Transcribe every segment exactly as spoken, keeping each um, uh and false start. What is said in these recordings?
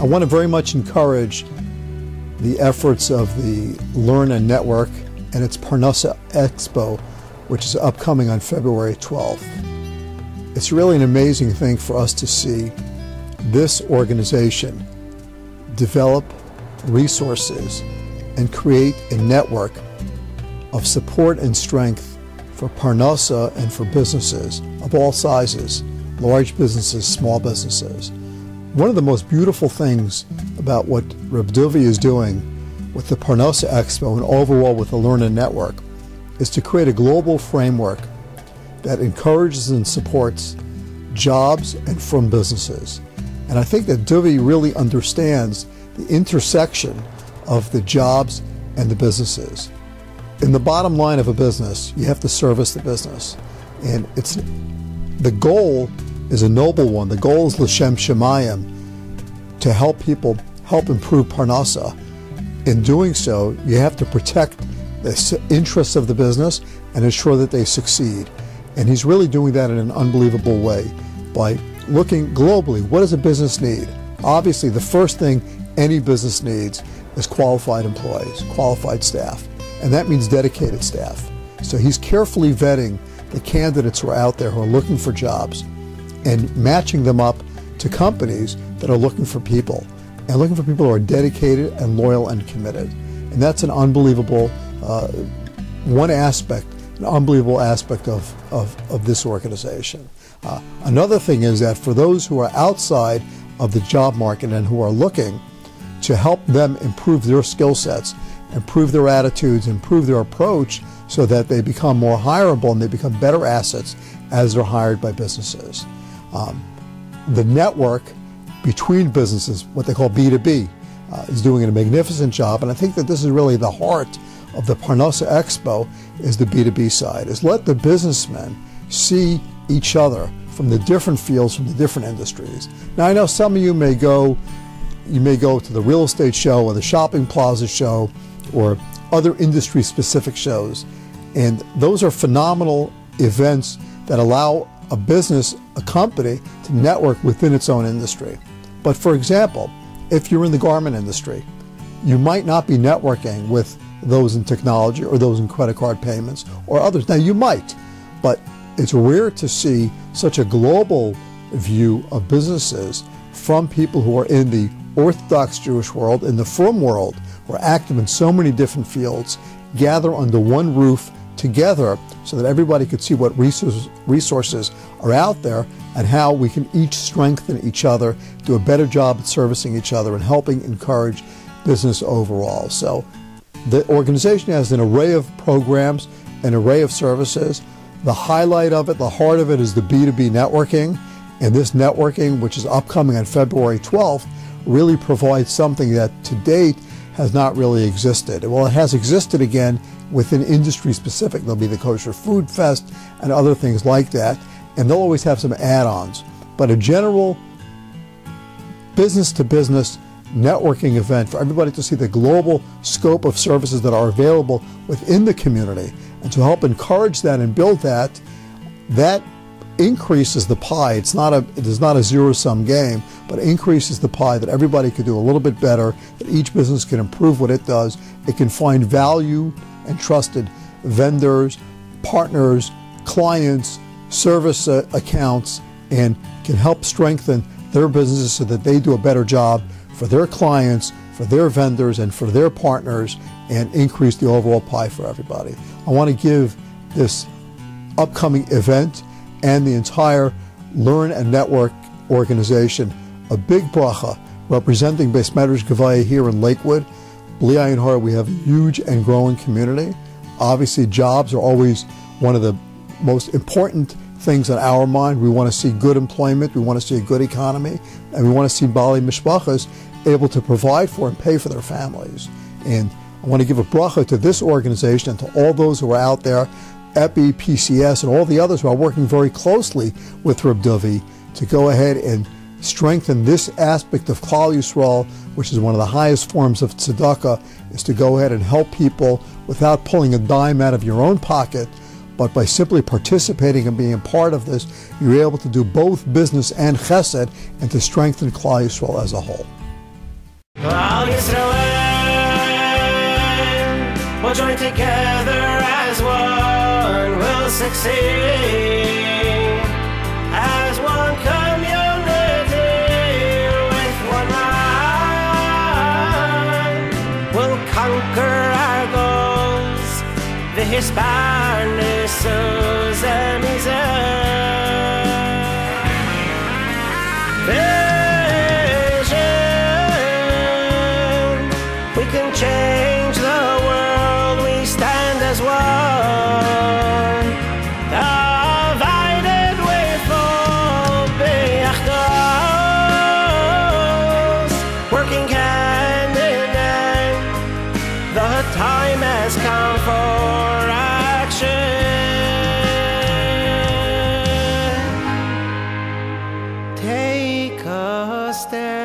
I want to very much encourage the efforts of the Learn and Network and its Parnassah Expo, which is upcoming on February twelfth. It's really an amazing thing for us to see this organization develop resources and create a network of support and strength for Parnassah and for businesses of all sizes, large businesses, small businesses. One of the most beautiful things about what Reb Duvi is doing with the Parnassah Expo and overall with the Learn and Network is to create a global framework that encourages and supports jobs and from businesses. And I think that Duvi really understands the intersection of the jobs and the businesses. In the bottom line of a business, you have to service the business. And it's the goal is a noble one. The goal is Leshem Shemayim, to help people, help improve Parnassah. In doing so, you have to protect the interests of the business and ensure that they succeed. And he's really doing that in an unbelievable way by looking globally. What does a business need? Obviously, the first thing any business needs is qualified employees, qualified staff, and that means dedicated staff. So he's carefully vetting the candidates who are out there who are looking for jobs and matching them up to companies that are looking for people, and looking for people who are dedicated and loyal and committed. And that's an unbelievable uh, one aspect, an unbelievable aspect of, of, of this organization. Uh, another thing is that for those who are outside of the job market and who are looking, to help them improve their skill sets, improve their attitudes, improve their approach so that they become more hireable and they become better assets as they're hired by businesses. Um, the network between businesses, what they call B two B, uh, is doing a magnificent job, and I think that this is really the heart of the Parnassah Expo, is the B two B side, is let the businessmen see each other from the different fields, from the different industries. Now I know some of you may go, you may go to the real estate show or the shopping plaza show or other industry-specific shows, and those are phenomenal events that allow a business, a company, to network within its own industry. But for example, if you're in the garment industry, you might not be networking with those in technology or those in credit card payments or others. Now you might, but it's rare to see such a global view of businesses from people who are in the Orthodox Jewish world, in the firm world, who are active in so many different fields, gather under one roof together so that everybody could see what resources are out there and how we can each strengthen each other, do a better job at servicing each other and helping encourage business overall. So the organization has an array of programs, an array of services. The highlight of it, the heart of it, is the B two B networking. And this networking, which is upcoming on February twelfth, really provides something that to date has not really existed. Well, it has existed again within industry specific. There'll be the Kosher Food Fest and other things like that, and they'll always have some add-ons. But a general business-to-business networking event for everybody to see the global scope of services that are available within the community, and to help encourage that and build that, that increases the pie. It's not a, it is not a zero-sum game, but increases the pie that everybody could do a little bit better, that each business can improve what it does. It can find value and trusted vendors, partners, clients, service uh, accounts, and can help strengthen their businesses so that they do a better job for their clients, for their vendors, and for their partners, and increase the overall pie for everybody. I want to give this upcoming event and the entire Learn and Network organization a big bracha, representing Bais Medrash Gavaya here in Lakewood. Lehiyah and Har, we have a huge and growing community. Obviously, jobs are always one of the most important things on our mind. We want to see good employment, we want to see a good economy, and we want to see Bali Mishpachas able to provide for and pay for their families. And I want to give a bracha to this organization and to all those who are out there, E P I, P C S, and all the others who are working very closely with Reb Duvi to go ahead and strengthen this aspect of Klal Yisrael, which is one of the highest forms of tzedakah, is to go ahead and help people without pulling a dime out of your own pocket, but by simply participating and being a part of this, you're able to do both business and chesed and to strengthen Klal Yisrael as a whole. Klal Yisrael, we'll join together as one, we'll succeed as one community with one mind. We'll conquer our goals, the Hispanissos and Israel. Change the world, we stand as one, divided we fall, Be echados, working hand in hand, the time has come for action, take a stand.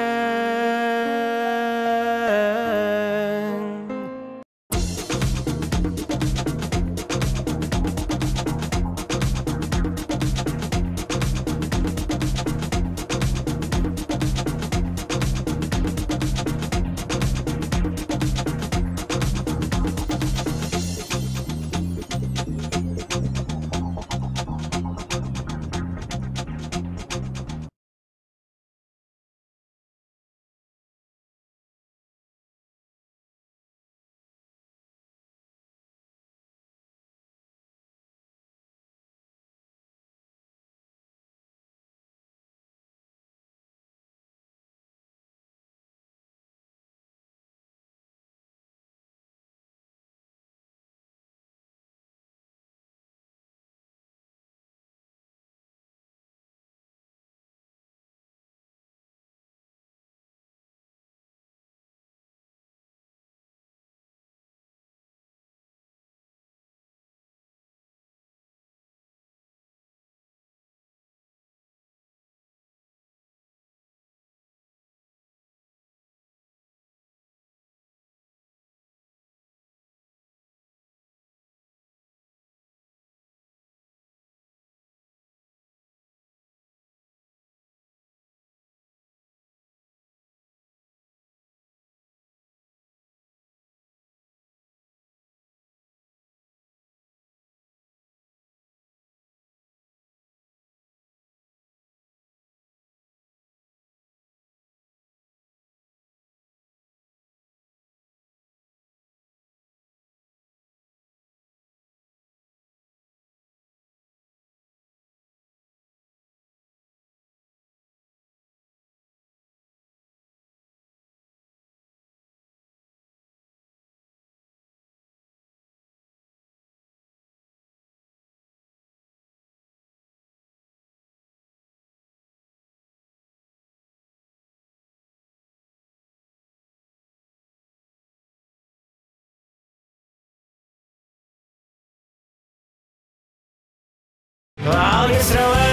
Klal Yisrael,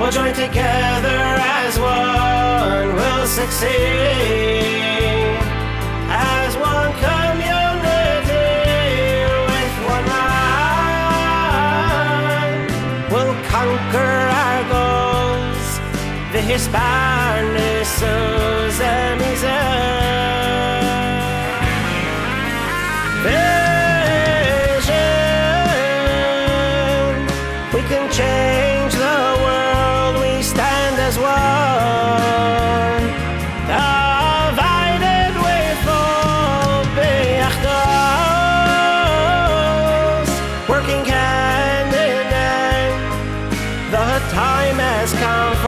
we'll join together as one, we'll succeed as one community with one mind. We'll conquer our goals, the Hispanissos and Israel. Change the world, we stand as one, divided we fall, Be echados, working hand in hand, the time has come.